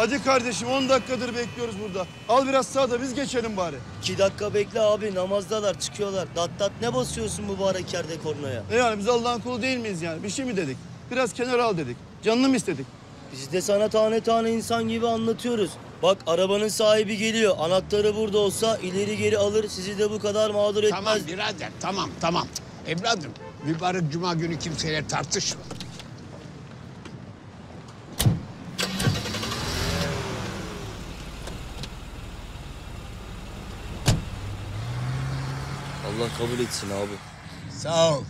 Hadi kardeşim 10 dakikadır bekliyoruz burada. Al biraz sağda biz geçelim bari. 2 dakika bekle abi, namazdalar çıkıyorlar. Dat dat ne basıyorsun mübarek yerde kornaya? Yani biz Allah'ın kulu değil miyiz yani? Bir şey mi dedik? Biraz kenara al dedik. Canını mı istedik? Biz de sana tane tane insan gibi anlatıyoruz. Bak arabanın sahibi geliyor. Anahtarı burada olsa ileri geri alır. Sizi de bu kadar mağdur etmez. Tamam birader tamam. Evladım mübarek cuma günü kimseyle tartışma. Allah kabul etsin abi. Sağ ol.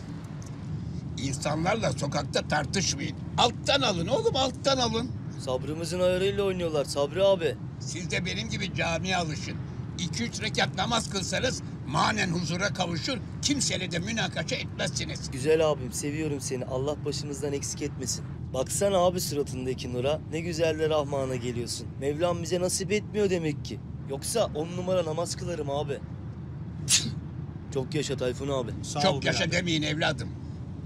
İnsanlarla sokakta tartışmayın. Alttan alın oğlum, alttan alın. Sabrımızın ayarıyla oynuyorlar Sabri abi. Siz de benim gibi camiye alışın. 2-3 rekat namaz kılsanız manen huzura kavuşur. Kimseyle de münakaşa etmezsiniz. Güzel abim, seviyorum seni. Allah başımızdan eksik etmesin. Baksana abi suratındaki nura. Ne güzel de Rahman'a geliyorsun. Mevlam bize nasip etmiyor demek ki. Yoksa 10 numara namaz kılarım abi. Çok yaşa Tayfun abi. Sağ çok yaşa abi. Demeyin evladım.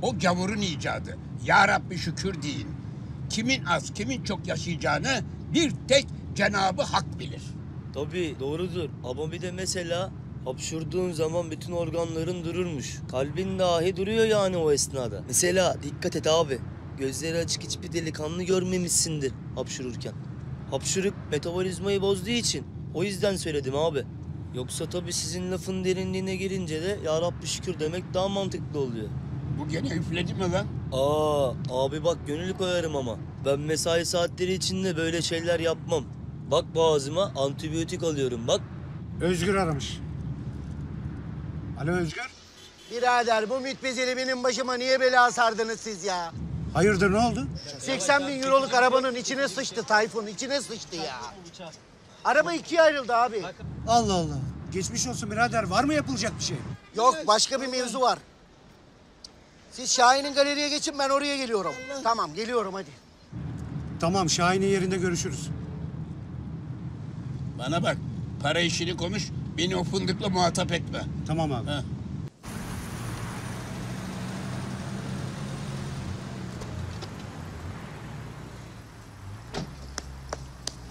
O gavurun icadı. Ya Rabbi şükür deyin. Kimin az, kimin çok yaşayacağını bir tek Cenab-ı Hak bilir. Tabii doğrudur. Ama bir de mesela hapşurduğun zaman bütün organların dururmuş. Kalbin dahi duruyor yani o esnada. Mesela dikkat et abi. Gözleri açık hiçbir delikanlı görmemişsindir hapşururken. Hapşuruk metabolizmayı bozduğu için. O yüzden söyledim abi. Yoksa tabii sizin lafın derinliğine girince de ya Rabbi şükür demek daha mantıklı oluyor. Bu gene üfledi mi lan? Aa, abi bak gönül koyarım ama. Ben mesai saatleri içinde böyle şeyler yapmam. Bak boğazıma antibiyotik alıyorum bak. Özgür aramış. Alo Özgür. Birader bu mütbeziliminin başıma niye bela sardınız siz ya? Hayırdır ne oldu? 80.000 euroluk arabanın içine sıçtı Tayfun, içine sıçtı ya. Araba ikiye ayrıldı abi. Allah Allah. Geçmiş olsun birader, var mı yapılacak bir şey? Yok başka bir mevzu var. Siz Şahin'in galeriye geçin, ben oraya geliyorum. Allah. Tamam, geliyorum hadi. Tamam, Şahin'in yerinde görüşürüz. Bana bak, para işini konuş, beni o fındıkla muhatap etme. Tamam abi. Ha.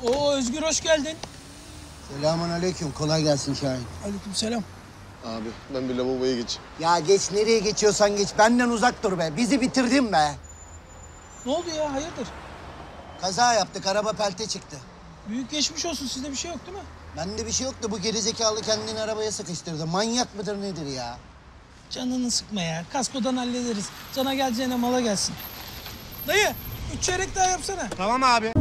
Oo Özgür, hoş geldin. Selamünaleyküm, kolay gelsin Şahin. Aleykümselam. Abi ben bir lavaboya geçeyim. Ya geç, nereye geçiyorsan geç. Benden uzak dur be. Bizi bitirdin be. Ne oldu ya? Hayırdır? Kaza yaptık. Araba pelte çıktı. Büyük geçmiş olsun. Sizde bir şey yok değil mi? Bende bir şey yoktu. Bu gerizekalı kendini arabaya sıkıştırdı. Manyak mıdır nedir ya? Canını sıkma ya. Kaskodan hallederiz. Cana geleceğine mala gelsin. Dayı 3 çeyrek daha yapsana. Tamam abi.